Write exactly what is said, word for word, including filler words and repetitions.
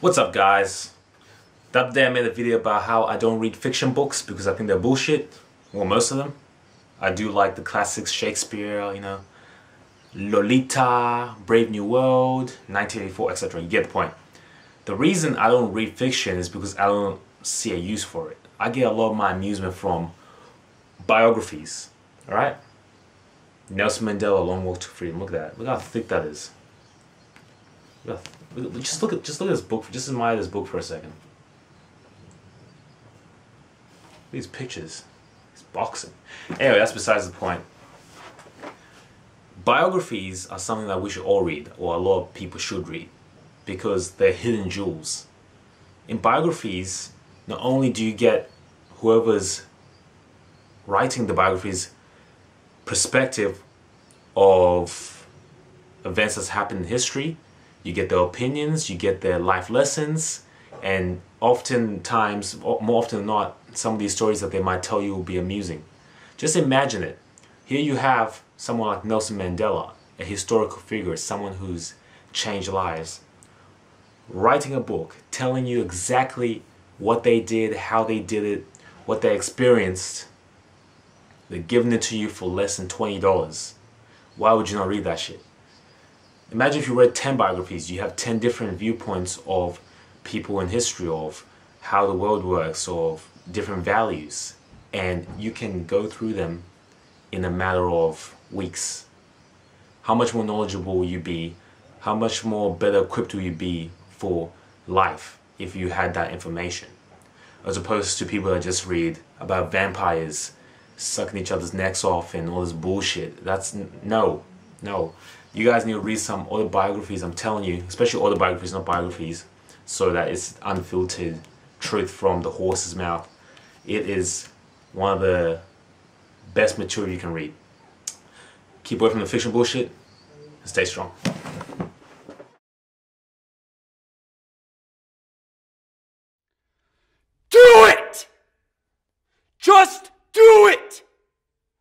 What's up, guys? The other day I made a video about how I don't read fiction books because I think they're bullshit. Well, most of them. I do like the classics, Shakespeare, you know, Lolita, Brave New World, nineteen eighty-four, et cetera. You get the point. The reason I don't read fiction is because I don't see a use for it. I get a lot of my amusement from biographies, alright? Nelson Mandela, A Long Walk to Freedom, look at that. Look how thick that is. Just look at just look at this book. Just admire this book for a second. These pictures, it's boxing. Anyway, that's besides the point. Biographies are something that we should all read, or a lot of people should read, because they're hidden jewels. In biographies, not only do you get whoever's writing the biography's perspective of events that's happened in history. You get their opinions, you get their life lessons, and oftentimes, more often than not, some of these stories that they might tell you will be amusing. Just imagine it. Here you have someone like Nelson Mandela, a historical figure, someone who's changed lives, writing a book, telling you exactly what they did, how they did it, what they experienced. They're giving it to you for less than twenty dollars. Why would you not read that shit? Imagine if you read ten biographies, you have ten different viewpoints of people in history, of how the world works, of different values, and you can go through them in a matter of weeks. How much more knowledgeable will you be? How much more better equipped will you be for life if you had that information? As opposed to people that just read about vampires sucking each other's necks off and all this bullshit. That's no, no. You guys need to read some autobiographies, I'm telling you, especially autobiographies, not biographies, so that it's unfiltered truth from the horse's mouth. It is one of the best material you can read. Keep away from the fiction bullshit and stay strong. Do it! Just